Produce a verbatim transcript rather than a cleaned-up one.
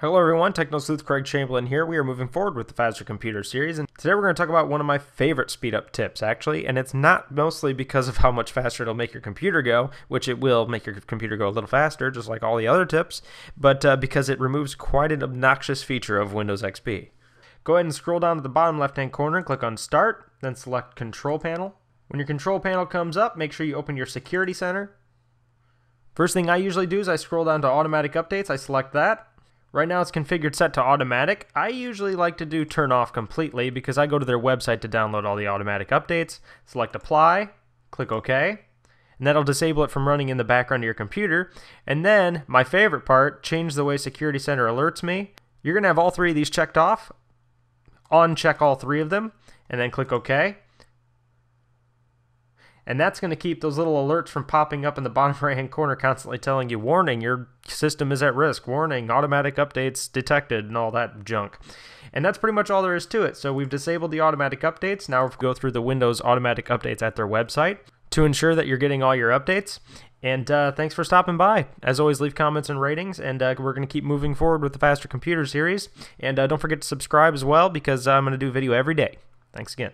Hello everyone, TechnoSleuth Craig Chamberlain here. We are moving forward with the Faster Computer series, and today we're going to talk about one of my favorite speed-up tips, actually, and it's not mostly because of how much faster it'll make your computer go, which it will make your computer go a little faster, just like all the other tips, but uh, because it removes quite an obnoxious feature of Windows X P. Go ahead and scroll down to the bottom left-hand corner and click on Start, then select Control Panel. When your Control Panel comes up, make sure you open your Security Center. First thing I usually do is I scroll down to Automatic Updates, I select that. Right now it's configured set to automatic. I usually like to do turn off completely because I go to their website to download all the automatic updates. Select apply, click OK, and that'll disable it from running in the background of your computer. And then, my favorite part, change the way Security Center alerts me. You're going to have all three of these checked off. Uncheck all three of them, and then click OK. And that's going to keep those little alerts from popping up in the bottom right hand corner constantly telling you, warning, your system is at risk, warning, automatic updates detected, and all that junk. And that's pretty much all there is to it. So we've disabled the automatic updates. Now we'll go through the Windows automatic updates at their website to ensure that you're getting all your updates. And uh, thanks for stopping by. As always, leave comments and ratings, and uh, we're going to keep moving forward with the Faster Computer series. And uh, don't forget to subscribe as well, because I'm going to do video every day. Thanks again.